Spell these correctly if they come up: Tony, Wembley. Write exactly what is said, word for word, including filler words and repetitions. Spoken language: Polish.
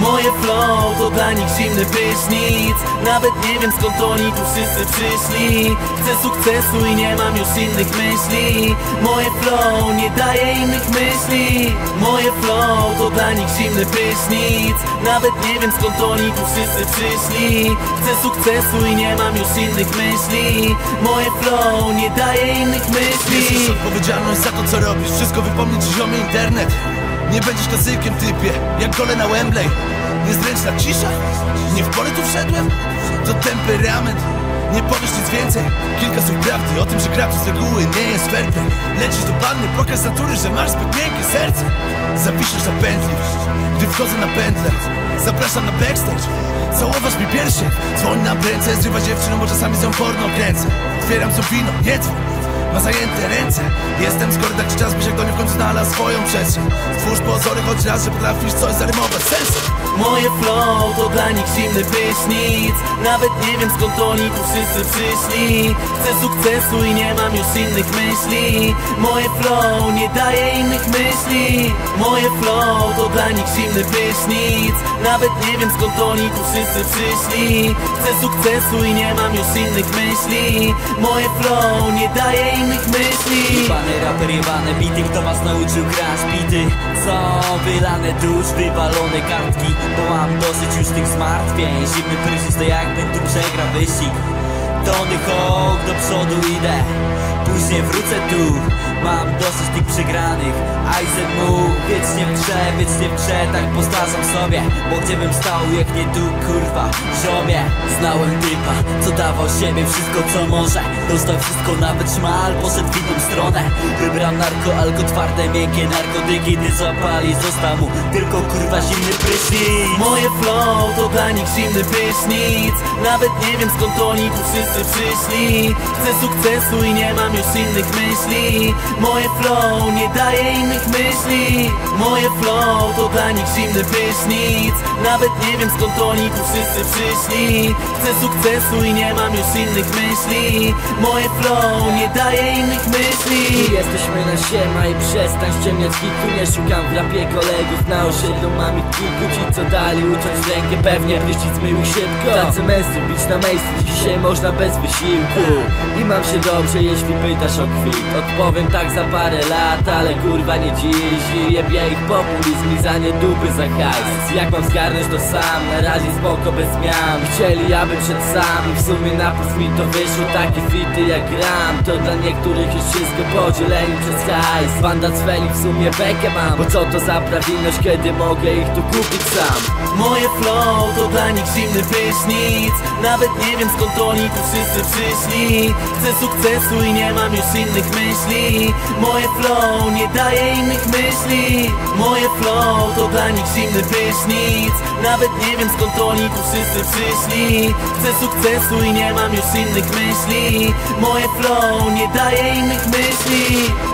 Moje flow to dla nich zimny prysznic. Nawet nie wiem skąd oni tu wszyscy przyszli. Chcę sukcesu i nie mam już innych myśli. Moje flow nie daje innych myśli. Moje flow to dla nich zimny prysznic. Nawet nie wiem skąd oni tu wszyscy przyszli. Chcę sukcesu i nie mam już innych myśli. Moje flow nie daje innych myśli. Bierzesz odpowiedzialność za to co robisz. Wszystko wypomnieć ci ziomie internet. Nie będziesz klasykiem typie, jak gole na Wembley. Niezręczna cisza, nie w porę tu wszedłem. To temperament, nie powiesz nic więcej. Kilka słów prawdy o tym, że gracz z reguły nie jest fair play. Lecisz do panny, pokaz natury, że masz zbyt miękkie serce. Zapiszesz na pętli, gdy wchodzę na pętlę. Zapraszam na backstage, całowasz mi piersie. Dzwoń na prędce, zrywa dziewczyną, bo czasami z nią porno kręcę. Otwieram co wino, nie dzwoń. Ma zajęte ręce. Jestem skory taki czas, byś jak do niej w końcu znalazł swoją przestrzeń. Stwórz pozory choć raz, że potrafisz coś zarymować sensem. Moje flow to dla nich zimny prysznic. Nawet nie wiem skąd oni tu wszyscy przyszli. Chcę sukcesu i nie mam już innych myśli. Moje flow nie daje innych myśli. Moje flow to dla nich zimny prysznic. Nawet nie wiem skąd oni tu wszyscy przyszli. Chcę sukcesu i nie mam już innych myśli. Moje flow nie daje innych myśli. Jebane raper, jebane bity, kto was nauczył grać bity? Co? Wylane dusz, wywalone kartki. Bo mam dosyć już tych zmartwień. Zimny prysznic to jakbym tu przegrał wyścig. Tony Hawk, do przodu idę. Później wrócę tu. Mam dosyć tych przegranych. Isaac mógł, wiecznie mrze, wiecznie mrze. Tak powtarzam sobie. Bo gdzie bym stał, jak nie tu, kurwa, ziomie. Znałem typa, co dawał siebie wszystko, co może. Dostał wszystko, nawet szmal, poszedł w inną stronę. Wybrał narko, alko, twarde, miękkie narkotyki. Gdy zapali, został mu tylko, kurwa, zimny prysznic. Moje flow to dla nich zimny prysznic. Nawet nie wiem skąd oni tu wszyscy przyszli. Chcę sukcesu i nie mam już innych myśli. Moje flow nie daje innych myśli. Moje flow to dla nich zimny prysznic. Nawet nie wiem skąd oni tu wszyscy przyszli. Chcę sukcesu i nie mam już innych myśli. Moje flow nie daje innych myśli. Jesteśmy na siema i przestań ściemniać hitu. Nie szukam w rapie kolegów na osiedlu. Mam ich kilku, ci co dali ucząc rękę. Pewnie prysznic mył szybko. Tacy męscy bić na miejscu. Dzisiaj można bez wysiłku. I mam się dobrze jeśli pytasz o kwit. Odpowiem tak za parę lat, ale kurwa nie dziś. I jebia ich populizm i za nie dupy za hajs. Jak mam zgarnąć to sam, na razie spoko bez zmian. Chcieli abym przed sam, w sumie na plus mi to wyszło. Takie fity jak gram, to dla niektórych już wszystko podzieleni przez hajs. Banda cweli w sumie bekę mam. Bo co to za prawilność, kiedy mogę ich tu kupić sam. Moje flow to dla nich zimny prysznic. Nawet nie wiem skąd oni tu wszyscy przyszli. Chcę sukcesu i nie mam już innych myśli. Moje flow nie daje innych myśli. Moje flow to dla nich zimny prysznic. Nawet nie wiem skąd oni tu wszyscy przyszli. Chcę sukcesu i nie mam już innych myśli. Moje flow nie daje innych myśli.